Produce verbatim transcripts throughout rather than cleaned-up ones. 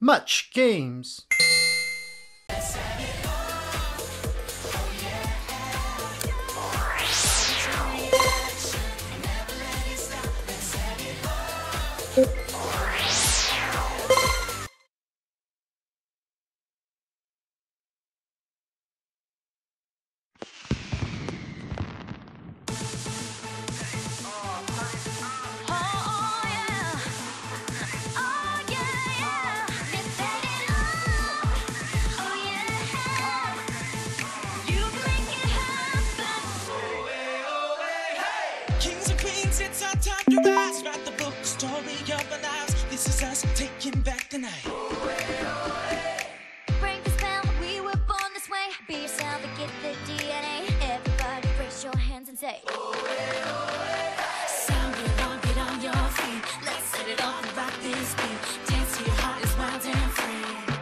Mutch Games. It's our time to rise, write the book, story of our lives. This is us taking back the night. Break the spell, we were born this way. Be yourself and get the D N A. Everybody raise your hands and say, sound it on, get on your feet. Let's set it off and rock this beat. Dance to your heart, it's wild and free.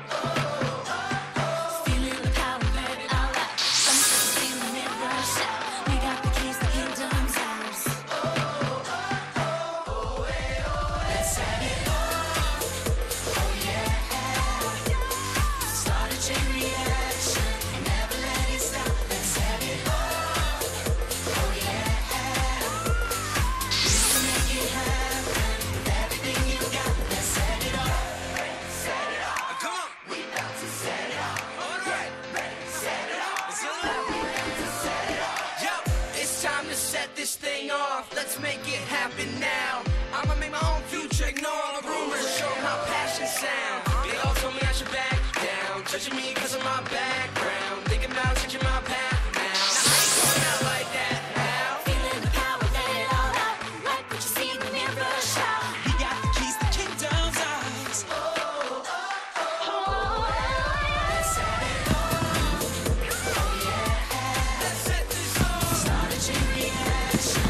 Let's make it happen now. I'ma make my own future, ignore all the rumors, show how passion sound. They all told me I should back down, judging me cause of my background, thinking about changing my path now. Now I ain't going out like that now. Feeling the power, let it all out. Like what you see in the mirror, shout. We got the keys to kingdom's eyes. Oh, oh, oh, oh, yeah. Let's set it off. Oh yeah. Let's set this off. Start a chain reaction.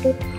Thank you.